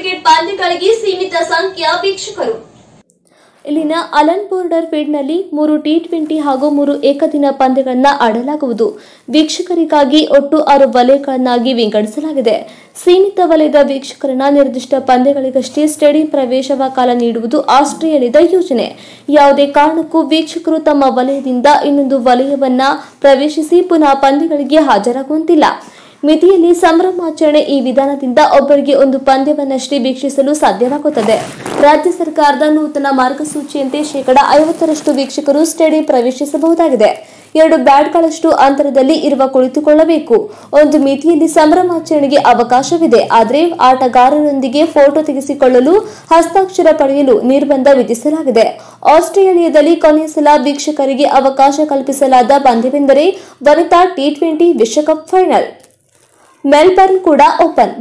Cricket ಪಂದ್ಯಗಳಿಗೆ ಸೀಮಿತ ಸಂಖ್ಯೆಯ ವೀಕ್ಷಕರು ಇಲ್ಲಿನ ಅಲನ್ ಬೋರ್ಡರ್ ಫೀಲ್ಡ್ನಲ್ಲಿ 3 ಟಿ20 ಹಾಗೂ 3 ಏಕದಿನ ಪಂದ್ಯಗಳನ್ನು ಆಡಲಾಗುವುದು. ವೀಕ್ಷಕರಿಗಾಗಿ ಒಟ್ಟು 6 ವಲಯಗಳನ್ನಾಗಿ ವಿಂಗಡಿಸಲಾಗಿದೆ. ಸೀಮಿತ ವಲಯದ ವೀಕ್ಷಕರನ್ನ ನಿರ್ದಿಷ್ಟ ಪಂದ್ಯಗಳಿಗಷ್ಟೇ ಸ್ಟೇಡಿಯಂ ಪ್ರವೇಶಾವಕಾಶ ನೀಡುವುದು ಆಸ್ಟ್ರೇಲಿಯಾದ ಯೋಜನೆ. ಯಾವುದೇ ಕಾರಣಕ್ಕೂ ವೀಕ್ಷಕರು ತಮ್ಮ ವಲಯದಿಂದ ಇನ್ನೊಂದು ವಲಯವನ್ನ ಪ್ರವೇಶಿಸಿ ಪುನಃ ಪಂದ್ಯಗಳಿಗೆ ಹಾಜರಾಗುವಂತಿಲ್ಲ. ಮಿತಿಯಲ್ಲಿ ಸಂಭ್ರಮಾಚರಣೆ ಈ ವಿಧಾನದಿಂದ ಒಬ್ಬರಿಗೆ ಒಂದು ಪಂದ್ಯವನ್ನಷ್ಟೇ ವೀಕ್ಷಿಸಲು ಸಾಧ್ಯವಾಗುತ್ತದೆ. ರಾಜ್ಯ ಸರ್ಕಾರದ ನೂತನ ಮಾರ್ಗಸೂಚಿಯಂತೆ 50% ವೀಕ್ಷಕರು ಸ್ಟೇಡಿಯಂ ಪ್ರವೇಶಿಸಬಹುದಾಗಿದೆ. 2 ಬ್ಯಾಟ್ಗಳಷ್ಟು ಅಂತರದಲ್ಲಿ ಇರುವ ಕುಳಿತುಕೊಳ್ಳಬೇಕು. ಒಂದು ಮಿತಿಯಲ್ಲಿ ಸಂಭ್ರಮಾಚರಣೆಗೆ ಅವಕಾಶವಿದೆ, ಆದರೆ ಆಟಗಾರರೊಂದಿಗೆ ಫೋಟೋ ತೆಗೆಸಿಕೊಳ್ಳಲು, ಹಸ್ತಾಕ್ಷರ ಪಡೆಯಲು ನಿರ್ಬಂಧ ವಿಧಿಸಲಾಗಿದೆ. ಆಸ್ಟ್ರೇಲಿಯಾದಲ್ಲಿ ಕೊನೆಯ ಸಲ ವೀಕ್ಷಕರಿಗೆ ಅವಕಾಶ ಕಲ್ಪಿಸಲಾದ ಪಂದ್ಯವೆಂದರೆ ವನಿತಾ ಟಿ20 ವಿಶ್ವಕಪ್ ಫೈನಲ್. ಮೆಲ್ಬರ್ನ್ ಕೂಡ ಓಪನ್.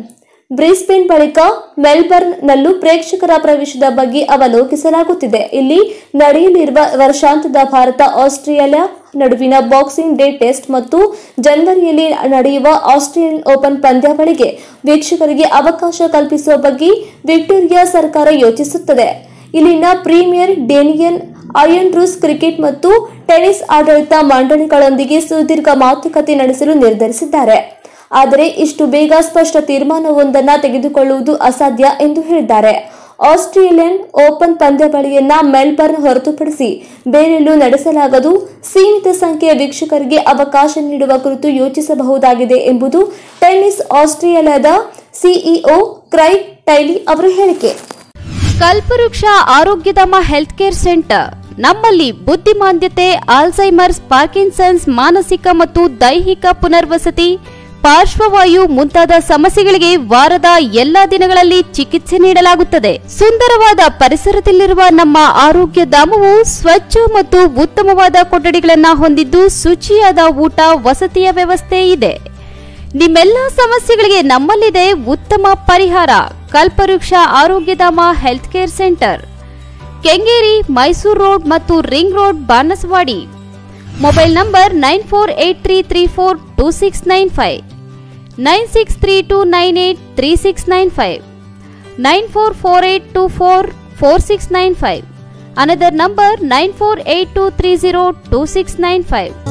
ಬ್ರಿಸ್ಬೇನ್ ಬಳಿಕ ಮೆಲ್ಬರ್ನ್ನಲ್ಲೂ ಪ್ರೇಕ್ಷಕರ ಪ್ರವೇಶದ ಬಗ್ಗೆ ಅವಲೋಕಿಸಲಾಗುತ್ತಿದೆ. ಇಲ್ಲಿ ನಡೆಯಲಿರುವ ವರ್ಷಾಂತ್ಯದ ಭಾರತ ಆಸ್ಟ್ರೇಲಿಯಾ ನಡುವಿನ ಬಾಕ್ಸಿಂಗ್ ಡೇ ಟೆಸ್ಟ್ ಮತ್ತು ಜನವರಿಯಲ್ಲಿ ನಡೆಯುವ ಆಸ್ಟ್ರೇಲಿಯನ್ ಓಪನ್ ಪಂದ್ಯಾವಳಿಗೆ ವೀಕ್ಷಕರಿಗೆ ಅವಕಾಶ ಕಲ್ಪಿಸುವ ಬಗ್ಗೆ ವಿಕ್ಟೋರಿಯಾ ಸರ್ಕಾರ ಯೋಚಿಸುತ್ತದೆ. ಇಲ್ಲಿನ premier Daniel Andrews cricket ಮತ್ತು ಟೆನಿಸ್ ಆಡಳಿತ ಮಂಡಳಿಗಳೊಂದಿಗೆ ಸುದೀರ್ಘ ಮಾತುಕತೆ ನಡೆಸಲು ನಿರ್ಧರಿಸಿದ್ದಾರೆ. ಆದರೆ ಇಷ್ಟು ಬೇಗ ಸ್ಪಷ್ಟ ತೀರ್ಮಾನವೊಂದನ್ನು ತೆಗೆದುಕೊಳ್ಳುವುದು ಅಸಾಧ್ಯ ಎಂದು ಹೇಳಿದ್ದಾರೆ. ಆಸ್ಟ್ರೇಲಿಯನ್ ಓಪನ್ ಪಂದ್ಯಾವಳಿಯನ್ನು ಮೆಲ್ಬರ್ನ್ ಹೊರತುಪಡಿಸಿ ಬೇರೆಲ್ಲೂ ನಡೆಸಲಾಗದು. ಸೀಮಿತ ಸಂಖ್ಯೆಯ ವೀಕ್ಷಕರಿಗೆ ಅವಕಾಶ ನೀಡುವ ಕುರಿತು ಯೋಚಿಸಬಹುದಾಗಿದೆ ಎಂಬುದು ಟೆನ್ನಿಸ್ ಆಸ್ಟ್ರೇಲಿಯಾದ ಸಿಇಒ ಕ್ರೈಗ್ ಟೈಲಿ ಅವರ ಹೇಳಿಕೆ. ಕಲ್ಪವೃಕ್ಷ ಆರೋಗ್ಯಧಾಮ ಹೆಲ್ತ್ ಕೇರ್ ಸೆಂಟರ್. ನಮ್ಮಲ್ಲಿ ಬುದ್ಧಿಮಾಂದ್ಯತೆ, ಆಲ್ಝೈಮರ್ಸ್, ಪಾರ್ಕಿನ್ಸನ್ಸ್, ಮಾನಸಿಕ ಮತ್ತು ದೈಹಿಕ ಪುನರ್ವಸತಿ, ಪಾರ್ಶ್ವವಾಯು ಮುಂತಾದ ಸಮಸ್ಯೆಗಳಿಗೆ ವಾರದ ಎಲ್ಲಾ ದಿನಗಳಲ್ಲಿ ಚಿಕಿತ್ಸೆ ನೀಡಲಾಗುತ್ತದೆ. ಸುಂದರವಾದ ಪರಿಸರದಲ್ಲಿರುವ ನಮ್ಮ ಆರೋಗ್ಯ ಧಾಮವು ಸ್ವಚ್ಛ ಮತ್ತು ಉತ್ತಮವಾದ ಕೊಠಡಿಗಳನ್ನು ಹೊಂದಿದ್ದು ಶುಚಿಯಾದ ಊಟ, ವಸತಿಯ ವ್ಯವಸ್ಥೆ ಇದೆ. ನಿಮ್ಮೆಲ್ಲಾ ಸಮಸ್ಯೆಗಳಿಗೆ ನಮ್ಮಲ್ಲಿದೆ ಉತ್ತಮ ಪರಿಹಾರ. Kalpavriksha Arogyadhama health care centre, Kengeri, Mysuru road ಮತ್ತು ring road, Banaswadi. Mobile number 9483342695, 9632983695, 9448244695, another number 9482302695.